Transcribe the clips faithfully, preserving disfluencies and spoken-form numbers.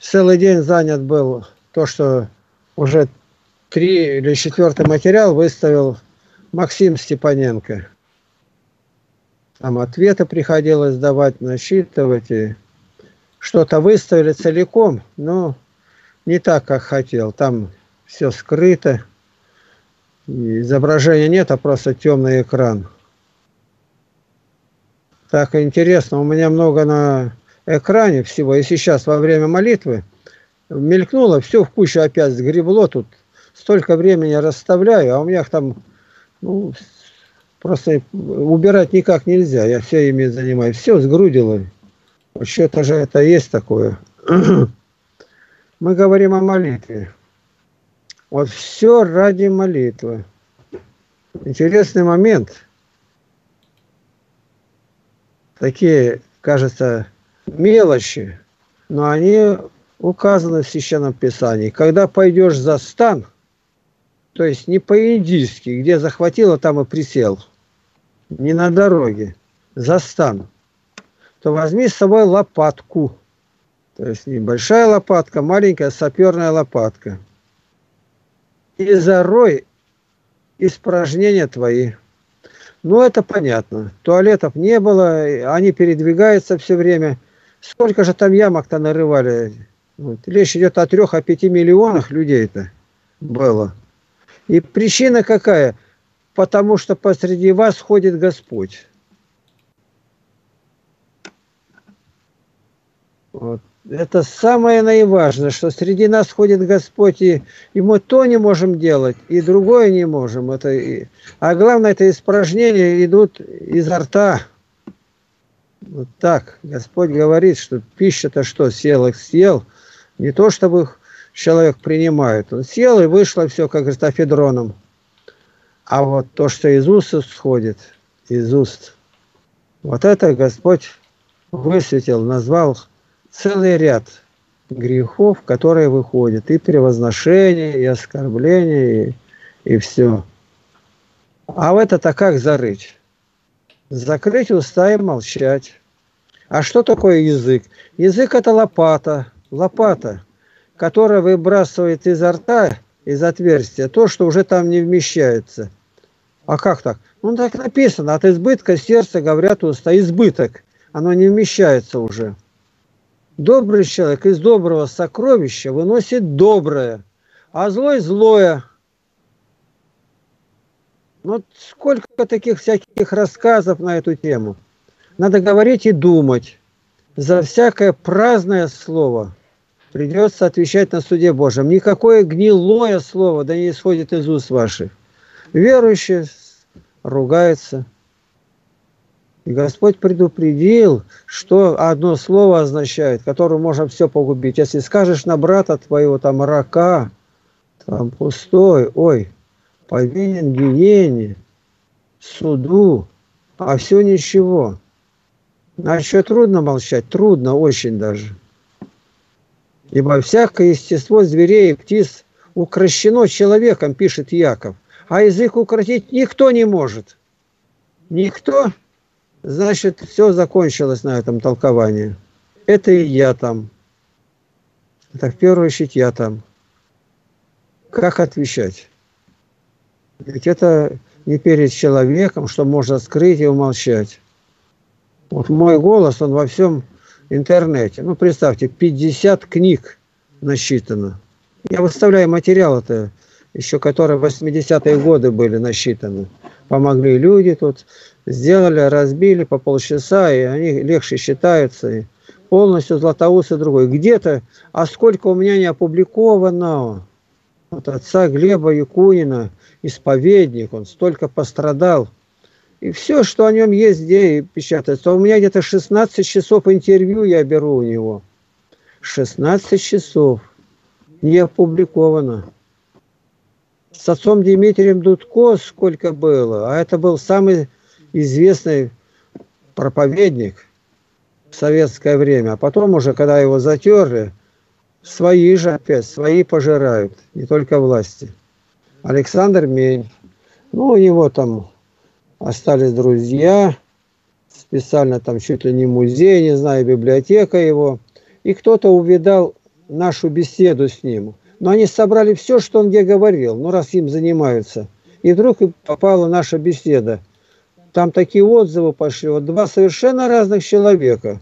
целый день занят был то, что уже три или четвертый материал выставил Максим Степаненко. Там ответы приходилось давать, насчитывать, и что-то выставили целиком, но не так, как хотел. Там все скрыто, изображения нет, а просто темный экран. Так интересно, у меня много на экране всего, и сейчас во время молитвы мелькнуло, все в кучу опять сгребло, тут столько времени расставляю, а у меня их там, ну, просто убирать никак нельзя, я все ими занимаюсь, все сгрудило, что-то же это есть такое. Мы говорим о молитве, вот все ради молитвы. Интересный момент, такие, кажется, мелочи, но они указаны в Священном Писании. Когда пойдешь за стан, то есть не по-индийски, где захватило, там и присел, не на дороге, за стан, то возьми с собой лопатку. То есть небольшая лопатка, маленькая саперная лопатка. И зарой испражнения твои. Ну, это понятно. Туалетов не было, они передвигаются все время. Сколько же там ямок-то нарывали? Вот. Речь идет о трёх-пяти миллионах людей-то было. И причина какая? Потому что посреди вас ходит Господь. Вот. Это самое наиважное, что среди нас ходит Господь, и, и мы то не можем делать, и другое не можем. Это, и, а главное, это испражнения идут изо рта. Вот так. Господь говорит, что пища-то что, съел их, съел. Не то, чтобы их человек принимает. Он съел, и вышло все, как говорит, афедроном. А вот то, что из уст сходит, из уст, вот это Господь высветил, назвал целый ряд грехов, которые выходят, и превозношение, и оскорбление, и, и все. А в это-то как зарыть? Закрыть уста и молчать. А что такое язык? Язык – это лопата, лопата, которая выбрасывает изо рта, из отверстия, то, что уже там не вмещается. А как так? Ну, так написано, от избытка сердца говорят уста, избыток, оно не вмещается уже. Добрый человек из доброго сокровища выносит доброе, а злой – злое. Ну, сколько таких всяких рассказов на эту тему. Надо говорить и думать. За всякое праздное слово придется отвечать на суде Божьем. Никакое гнилое слово да не исходит из уст ваших. Верующие ругаются. И Господь предупредил, что одно слово означает, которое можно все погубить. Если скажешь на брата твоего, там, рака, там, пустой, ой, повинен гиене, суду, а все ничего. А еще трудно молчать, трудно очень даже. Ибо всякое естество зверей и птиц укращено человеком, пишет Яков, а язык укротить никто не может. Никто? Значит, все закончилось на этом толковании. Это и я там. Это в первую очередь я там. Как отвечать? Ведь это не перед человеком, что можно скрыть и умолчать. Вот мой голос, он во всем интернете. Ну, представьте, пятьдесят книг насчитано. Я выставляю материалы-то, еще которые в восьмидесятые годы были насчитаны. Помогли люди тут, сделали, разбили по полчаса, и они легче считаются. И полностью Златоуст и другой. Где-то, а сколько у меня не опубликовано. Вот отца Глеба Якунина, исповедник, он столько пострадал. И все, что о нем есть, где и печатается. У меня где-то шестнадцать часов интервью я беру у него. шестнадцать часов не опубликовано. С отцом Дмитрием Дудко сколько было, а это был самый известный проповедник в советское время. А потом уже, когда его затерли, свои же опять, свои пожирают, не только власти. Александр Мень, ну у него там остались друзья, специально там чуть ли не музей, не знаю, библиотека его. И кто-то увидал нашу беседу с ним. Но они собрали все, что он где говорил, ну раз им занимаются. И вдруг попала наша беседа. Там такие отзывы пошли. Вот два совершенно разных человека.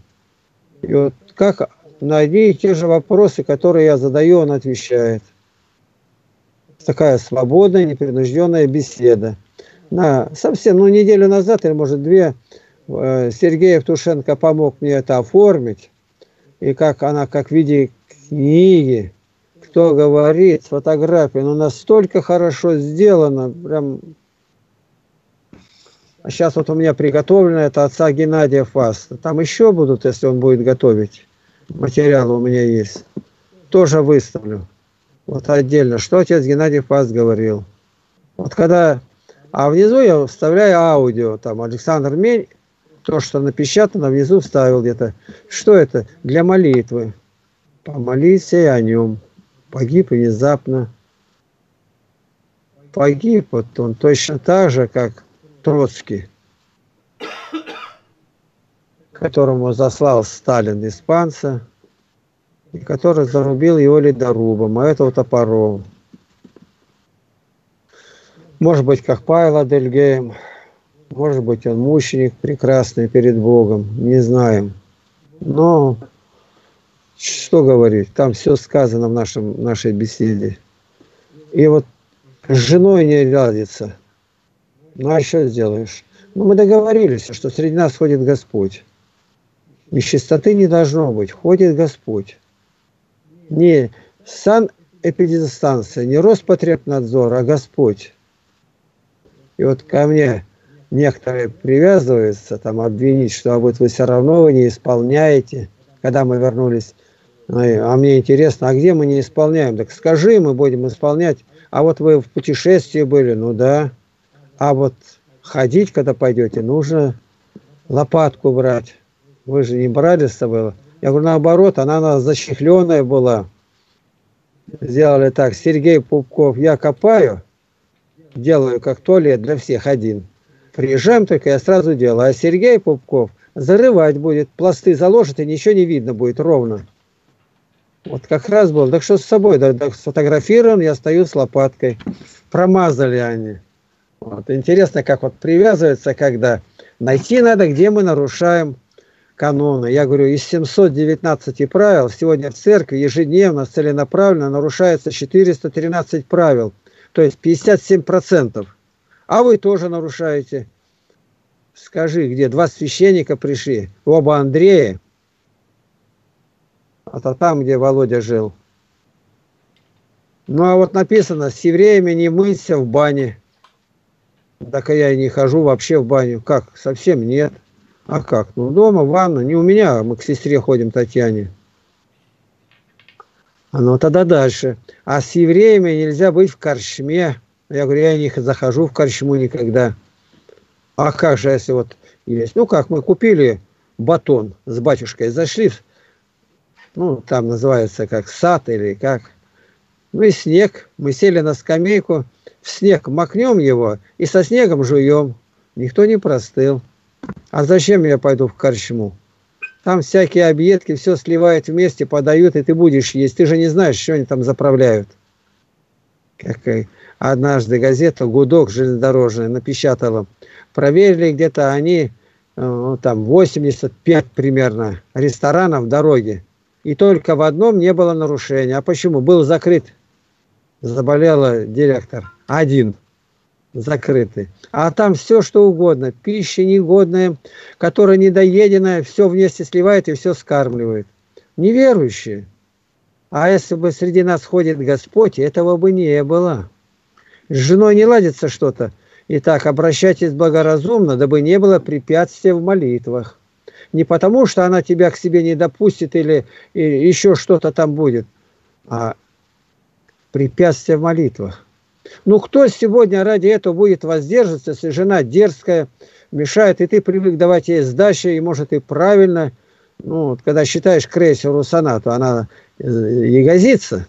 И вот как на одни и те же вопросы, которые я задаю, он отвечает. Такая свободная, непринужденная беседа. На, совсем, ну, неделю назад, или, может, две, Сергей Евтушенко помог мне это оформить. И как она, как в виде книги, кто говорит, фотографии, но настолько хорошо сделано, прям... А сейчас вот у меня приготовлено это отца Геннадия Фаста. Там еще будут, если он будет готовить. Материалы у меня есть. Тоже выставлю. Вот отдельно. Что отец Геннадий Фаст говорил. Вот когда... А внизу я вставляю аудио. Там Александр Мень, то, что напечатано, внизу вставил где-то. Что это? Для молитвы. Помолись и о нем. Погиб внезапно. Погиб вот он точно так же, как... Троцкий, которому заслал Сталин испанца, и который зарубил его ледорубом, а этого топором. Может быть, как Павел Адельгейм, может быть, он мученик прекрасный перед Богом, не знаем. Но что говорить, там все сказано в нашем, нашей беседе. И вот с женой не ладится. Ну, а что сделаешь? Ну, мы договорились, что среди нас ходит Господь. Нечистоты не должно быть. Ходит Господь. Не санэпидстанция, не Роспотребнадзор, а Господь. И вот ко мне некоторые привязываются, там, обвинить, что а вот вы все равно вы не исполняете. Когда мы вернулись, а мне интересно, а где мы не исполняем? Так скажи, мы будем исполнять. А вот вы в путешествии были, ну да. А вот ходить, когда пойдете, нужно лопатку брать. Вы же не брали с собой. Я говорю, наоборот, она у нас защехленная была. Сделали так, Сергей Пупков, я копаю, делаю как туалет для всех один. Приезжаем только, я сразу делаю. А Сергей Пупков зарывать будет, пласты заложит, и ничего не видно будет ровно. Вот как раз было. Так что с собой, да, да, сфотографирован, я стою с лопаткой. Промазали они. Вот. Интересно, как вот привязывается, когда найти надо, где мы нарушаем каноны. Я говорю, из семисот девятнадцати правил сегодня в церкви ежедневно целенаправленно нарушается четыреста тринадцать правил, то есть пятьдесят семь процентов. А вы тоже нарушаете. Скажи, где два священника пришли, оба Андрея, а-то там, где Володя жил. Ну а вот написано, с евреями не мыться в бане. Так я и не хожу вообще в баню. Как? Совсем нет. А как? Ну, дома, ванна. Не у меня, а мы к сестре ходим, Татьяне. А ну, тогда дальше. А с евреями нельзя быть в корчме. Я говорю, я не захожу в корчму никогда. А как же, если вот есть? Ну, как, мы купили батон с батюшкой, зашли, ну, там называется как сад или как. Ну, и снег. Мы сели на скамейку. В снег макнем его и со снегом жуем. Никто не простыл. А зачем я пойду в корчму? Там всякие объедки, все сливают вместе, подают, и ты будешь есть. Ты же не знаешь, что они там заправляют. Как однажды газета «Гудок» железнодорожная напечатала. Проверили где-то они, ну, там восемьдесят пять примерно ресторанов в дороге. И только в одном не было нарушения. А почему? Был закрыт. Заболела директор. Один. Закрытый. А там все, что угодно. Пища негодная, которая недоеденная, все вместе сливает и все скармливает. Неверующие. А если бы среди нас ходит Господь, этого бы не было. С женой не ладится что-то. Итак, обращайтесь благоразумно, дабы не было препятствий в молитвах. Не потому, что она тебя к себе не допустит или еще что-то там будет, а препятствия в молитвах. Ну, кто сегодня ради этого будет воздерживаться, если жена дерзкая, мешает, и ты привык давать ей сдачи, и, может, и правильно, ну, вот, когда считаешь крейсеру сонату, она ягозится.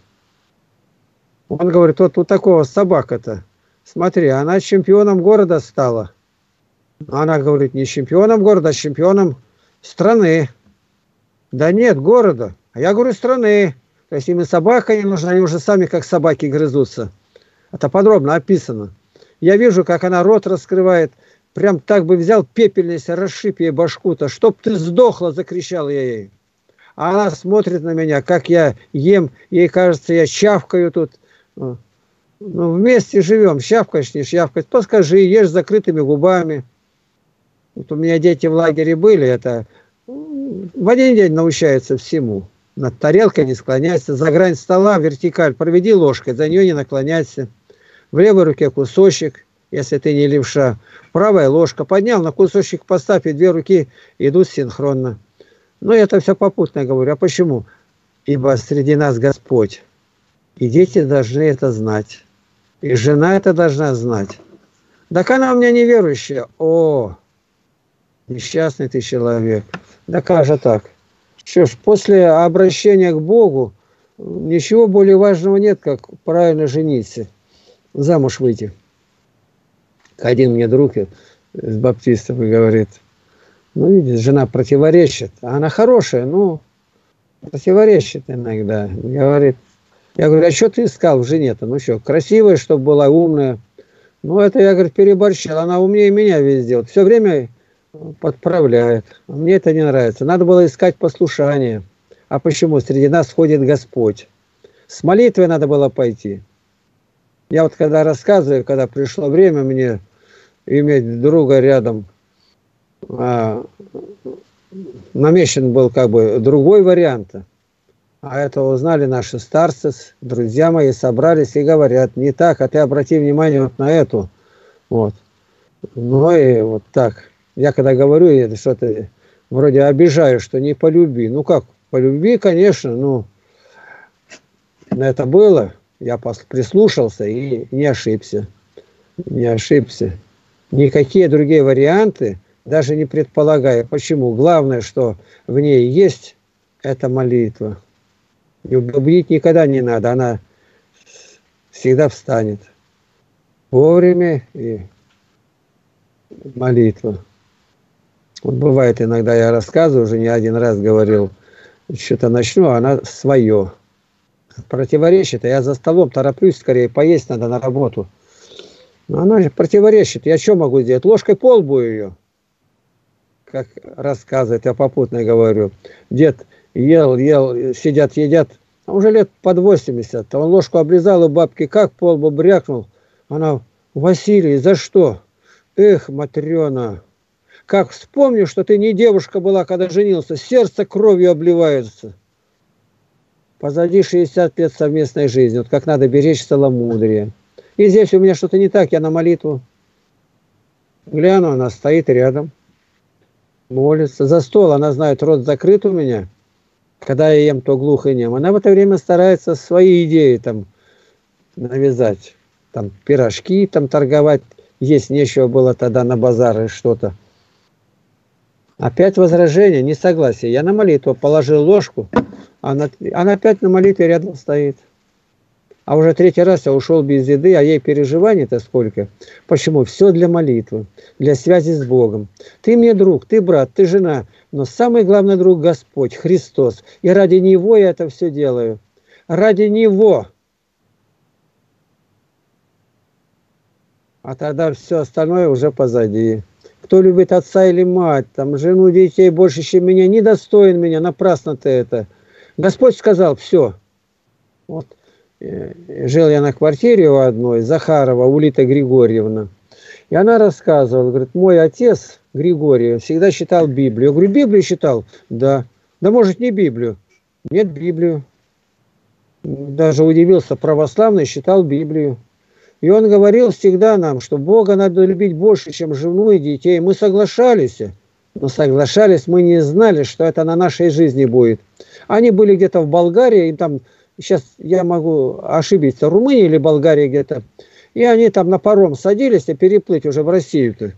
Он говорит, вот у такого собака-то, смотри, она чемпионом города стала. Она говорит, не чемпионом города, а чемпионом страны. Да нет, города. А я говорю, страны. То есть им и собака не нужна, они уже сами как собаки грызутся. Это подробно описано. Я вижу, как она рот раскрывает. Прям так бы взял пепельность, расшиб ей башку-то. «Чтоб ты сдохла!» – закричал я ей. А она смотрит на меня, как я ем. Ей кажется, я чавкаю тут. Ну, вместе живем. Чавкаешь, не чавкаешь. Поскажи, ешь закрытыми губами. Вот у меня дети в лагере были. Это в один день научаются всему. Над тарелкой не склоняйся. За грань стола вертикаль проведи ложкой. За нее не наклоняйся. В левой руке кусочек, если ты не левша. Правая ложка. Поднял, на кусочек поставь, и две руки идут синхронно. Но это все попутно говорю. А почему? Ибо среди нас Господь. И дети должны это знать. И жена это должна знать. Так она у меня неверующая. О, несчастный ты человек. Да как же так? Что ж, после обращения к Богу ничего более важного нет, как правильно жениться, замуж выйти. Один мне друг из баптистов и говорит, ну, видишь, жена противоречит. Она хорошая, но противоречит иногда. Говорит, я говорю, а что ты искал в жене-то? Ну что, красивая, чтобы была, умная. Ну, это я, говорит, переборщил. Она умнее меня везде. Вот все время подправляет. Мне это не нравится. Надо было искать послушание. А почему? Среди нас ходит Господь. С молитвой надо было пойти. Я вот когда рассказываю, когда пришло время мне иметь друга рядом, а, намечен был как бы другой вариант. А это узнали наши старцы, друзья мои, собрались и говорят, не так, а ты обрати внимание вот на эту. Вот. Ну и вот так. Я когда говорю, я что-то вроде обижаю, что не полюби. Ну как, полюби, конечно, но это было. Я прислушался и не ошибся. Не ошибся. Никакие другие варианты даже не предполагая. Почему? Главное, что в ней есть, это молитва. И убедить никогда не надо. Она всегда встанет. Вовремя и молитва. Вот бывает иногда, я рассказываю, уже не один раз говорил, что-то начну, а она свое. Противоречит, а я за столом тороплюсь, скорее поесть надо на работу. Но она же противоречит. Я что могу сделать? Ложкой по лбу ее. Как рассказывает, я попутно говорю. Дед ел, ел, сидят, едят. А уже лет под восемьдесят. Он ложку обрезал у бабки, как по лбу брякнул. Она, Василий, за что? Эх, Матрена, как вспомню, что ты не девушка была, когда женился. Сердце кровью обливается. Позади шестьдесят лет совместной жизни. Вот как надо беречь целомудрие. И здесь у меня что-то не так. Я на молитву гляну, она стоит рядом. Молится. За стол она знает, рот закрыт у меня. Когда я ем, то глухо и нем. Она в это время старается свои идеи там навязать. Там пирожки там торговать. Есть нечего было тогда на базары что-то. Опять возражение, несогласие. Я на молитву положил ложку. Она, она опять на молитве рядом стоит. А уже третий раз я ушел без еды, а ей переживаний-то сколько. Почему? Все для молитвы, для связи с Богом. Ты мне друг, ты брат, ты жена, но самый главный друг Господь, Христос. И ради Него я это все делаю. Ради Него. А тогда все остальное уже позади. Кто любит отца или мать, там, жену, детей больше, чем меня, не достоин меня, напрасно ты это. Господь сказал, все. Вот. Жил я на квартире у одной, Захарова, Улита Григорьевна. И она рассказывала, говорит, мой отец Григорий всегда читал Библию. Я говорю, Библию читал? Да. Да может не Библию? Нет, Библию. Даже удивился, православный читал Библию. И он говорил всегда нам, что Бога надо любить больше, чем жену и детей. Мы соглашались, но соглашались, мы не знали, что это на нашей жизни будет. Они были где-то в Болгарии, и там, сейчас я могу ошибиться, Румыния или Болгария где-то, и они там на паром садились и переплыть уже в Россию-то.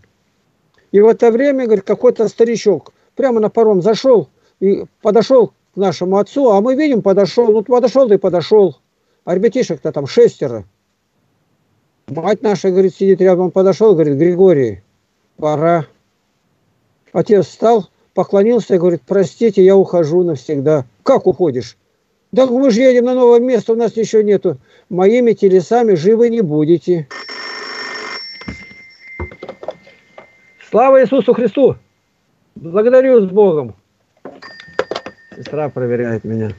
И в это время, говорит, какой-то старичок прямо на паром зашел и подошел к нашему отцу, а мы видим, подошел, ну подошел, да и подошел. А ребятишек-то там шестеро. Мать наша, говорит, сидит рядом, он подошел, говорит, Григорий, пора. Отец встал, поклонился и говорит, простите, я ухожу навсегда. Как уходишь? Да мы же едем на новое место, у нас еще нету. Моими телесами живы не будете. Слава Иисусу Христу! Благодарю с Богом. Сестра проверяет меня.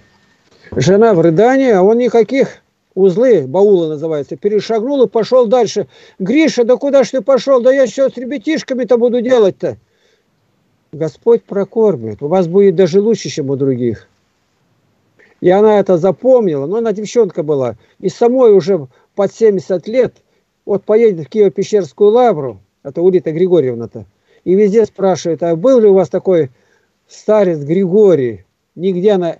Жена в рыдании, а он никаких. Узлы, баулы называется, перешагнул и пошел дальше. Гриша, да куда ж ты пошел? Да я сейчас с ребятишками-то буду делать-то. Господь прокормит. У вас будет даже лучше, чем у других. И она это запомнила. Но она девчонка была. И самой уже под семьдесят лет. Вот поедет в Киево-Пещерскую лавру. Это Улита Григорьевна-то. И везде спрашивает, а был ли у вас такой старец Григорий? Нигде она...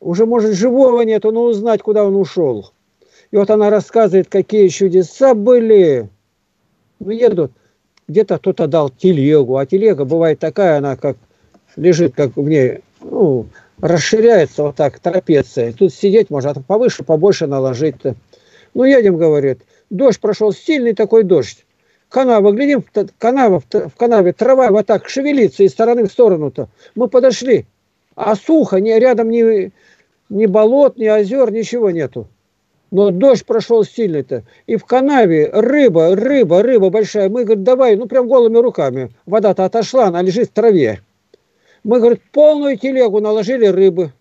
Уже, может, живого нету, но узнать, куда он ушел. И вот она рассказывает, какие чудеса были. Ну, едут. Где-то кто-то дал телегу. А телега бывает такая, она как лежит, как в ней, ну, расширяется вот так, трапеция. Тут сидеть можно, а там повыше, побольше наложить-то. Ну, едем, говорит. Дождь прошел, сильный такой дождь. Канава, глядим, канава, в канаве трава вот так шевелится из стороны в сторону-то. Мы подошли. А сухо, ни, рядом ни, ни болот, ни озер, ничего нету. Но дождь прошел сильный-то. И в канаве рыба, рыба, рыба большая. Мы, говорит, давай, ну прям голыми руками. Вода-то отошла, она лежит в траве. Мы, говорит, полную телегу наложили рыбы.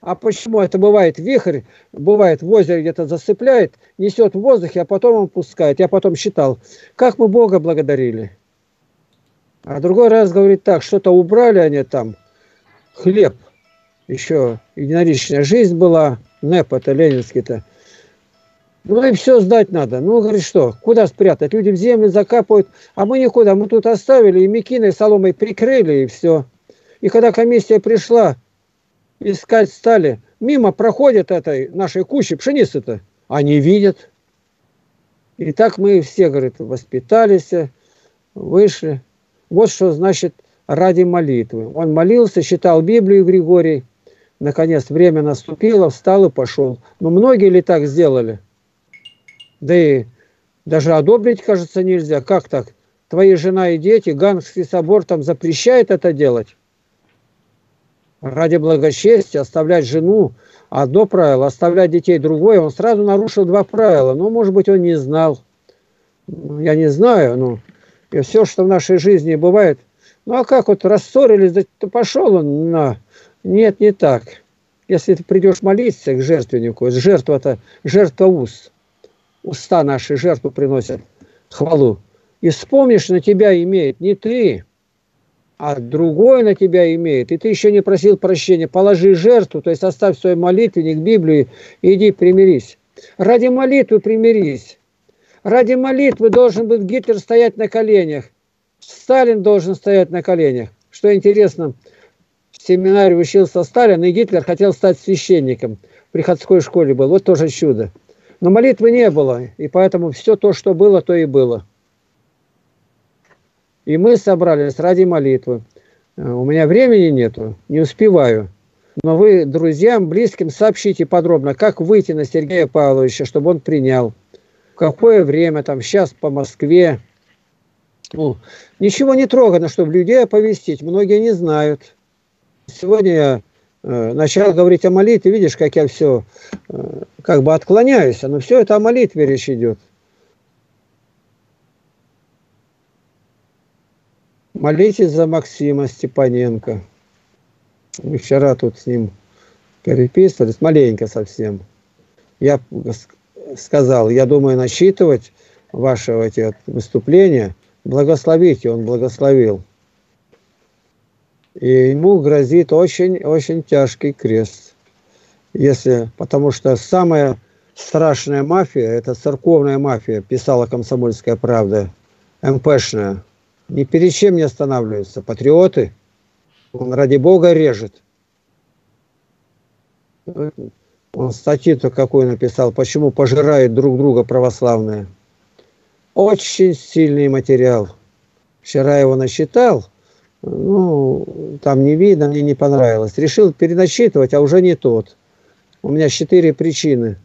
А почему это бывает? Вихрь, бывает, в озере где-то засыпляет, несет в воздухе, а потом он пускает. Я потом считал, как мы Бога благодарили. А другой раз, говорит, так, что-то убрали они там. Хлеб. Еще единоличная жизнь была. НЭП это ленинский-то. Ну и все сдать надо. Ну, говорит, что? Куда спрятать? Люди в землю закапывают. А мы никуда. Мы тут оставили, и мекиной, соломой прикрыли, и все. И когда комиссия пришла, искать стали. Мимо проходят этой нашей кучи пшеницы-то. Они видят. И так мы все, говорит, воспитались, вышли. Вот что значит ради молитвы. Он молился, читал Библию Григорий. Наконец время наступило, встал и пошел. Но многие ли так сделали? Да и даже одобрить, кажется, нельзя. Как так? Твоя жена и дети, Гангский собор там запрещает это делать. Ради благочестия оставлять жену одно правило, оставлять детей другое. Он сразу нарушил два правила. Ну, может быть, он не знал. Я не знаю, но и все, что в нашей жизни бывает. Ну, а как вот рассорились, да ты пошел он на... Нет, не так. Если ты придешь молиться к жертвеннику, жертва-то, жертва уст. Уста наши жертву приносят, хвалу. И вспомнишь, на тебя имеет не ты, а другой на тебя имеет. И ты еще не просил прощения. Положи жертву, то есть оставь свой молитвенник, Библию, и иди примирись. Ради молитвы примирись. Ради молитвы должен быть Гитлер стоять на коленях. Сталин должен стоять на коленях. Что интересно, в семинаре учился Сталин, и Гитлер хотел стать священником. В приходской школе был. Вот тоже чудо. Но молитвы не было, и поэтому все то, что было, то и было. И мы собрались ради молитвы. У меня времени нету, не успеваю. Но вы друзьям, близким сообщите подробно, как выйти на Сергея Павловича, чтобы он принял. В какое время, там сейчас по Москве. Ну, ничего не трогано, чтобы людей оповестить. Многие не знают. Сегодня я... Начал говорить о молитве, видишь, как я все как бы отклоняюсь, но все это о молитве речь идет. Молитесь за Максима Степаненко. Мы вчера тут с ним переписывались, маленько совсем. Я сказал, я думаю начитывать ваши эти выступления, благословите, он благословил. И ему грозит очень-очень тяжкий крест. Если, потому что самая страшная мафия, это церковная мафия, писала «Комсомольская правда», МПшная. Ни перед чем не останавливаются. Патриоты, он ради Бога режет. Он статью-то какую написал, почему пожирают друг друга православные. Очень сильный материал. Вчера его насчитал. Ну, там не видно, мне не понравилось. Решил переначитывать, а уже не тот. У меня четыре причины,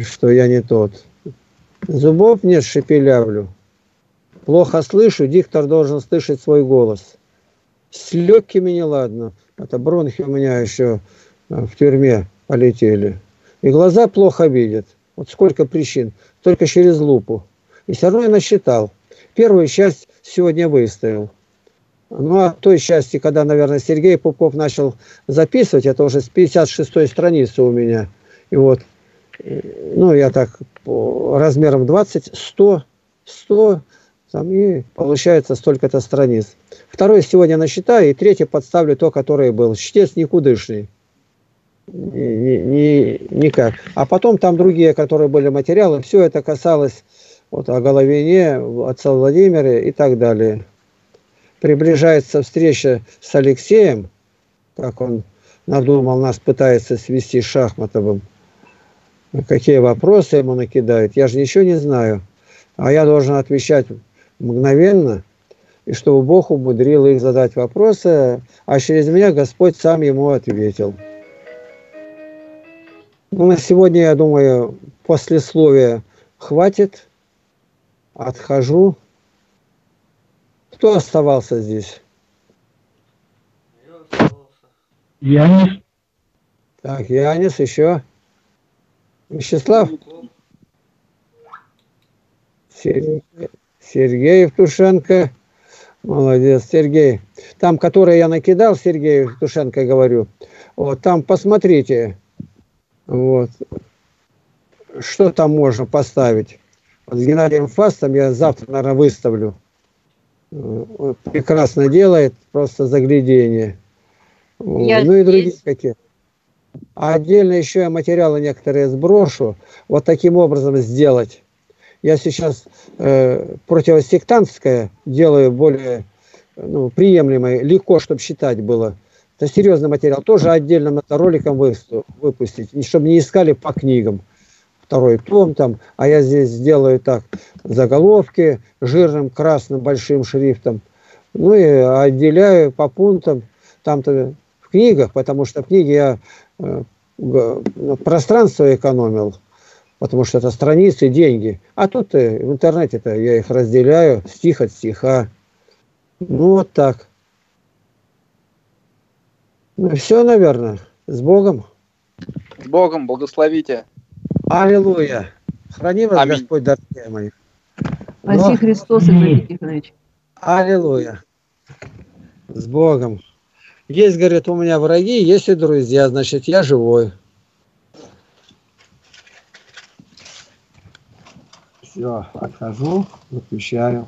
что я не тот. Зубов нет, шепелявлю. Плохо слышу, диктор должен слышать свой голос. С легкими неладно. Это бронхи у меня еще в тюрьме полетели. И глаза плохо видят. Вот сколько причин. Только через лупу. И все равно я насчитал. Первую часть сегодня выставил. Ну, а той части, когда, наверное, Сергей Пупков начал записывать, это уже с пятьдесят шестой страницы у меня. И вот, ну, я так размером двадцать, сто, сто, там и получается столько-то страниц. Второй сегодня насчитаю, и третий подставлю то, которое был. Чтец никудышный. Ни, ни, никак. А потом там другие, которые были материалы, все это касалось вот, о Головине, отца Владимира и так далее. Приближается встреча с Алексеем, как он надумал, нас пытается свести с Шахматовым. Какие вопросы ему накидают, я же ничего не знаю. А я должен отвечать мгновенно, и чтобы Бог умудрил их задать вопросы, а через меня Господь сам ему ответил. Ну, на сегодня, я думаю, послесловия хватит, отхожу. Кто оставался здесь? Я оставался. Янис. Так, Янис еще. Вячеслав. Сергей, Сергей Евтушенко. Молодец, Сергей. Там, который я накидал, Сергею Евтушенко говорю. Вот там посмотрите. Вот. Что там можно поставить? Вот с Геннадием Фастом я завтра, наверное, выставлю. Прекрасно делает, просто заглядение. Я ну и другие какие. А отдельно еще я материалы некоторые сброшу. Вот таким образом сделать. Я сейчас э, противосектантское делаю более ну, приемлемое, легко, чтобы считать было. Это серьезный материал. Тоже отдельным это роликом выпустить, чтобы не искали по книгам. Второй том там, а я здесь сделаю так, заголовки жирным, красным, большим шрифтом. Ну и отделяю по пунктам, там-то в книгах, потому что в книге я э, пространство экономил, потому что это страницы, деньги. А тут э, в интернете-то я их разделяю, стих от стиха. Ну вот так. Ну все, наверное, с Богом. С Богом, благословите. Аллилуйя! Храни вас, аминь. Господь, дорогие мои. Спаси Христос, Игорь Михайлович. Аллилуйя! С Богом! Есть, говорит, у меня враги, есть и друзья, значит, я живой. Все, отхожу, выключаю.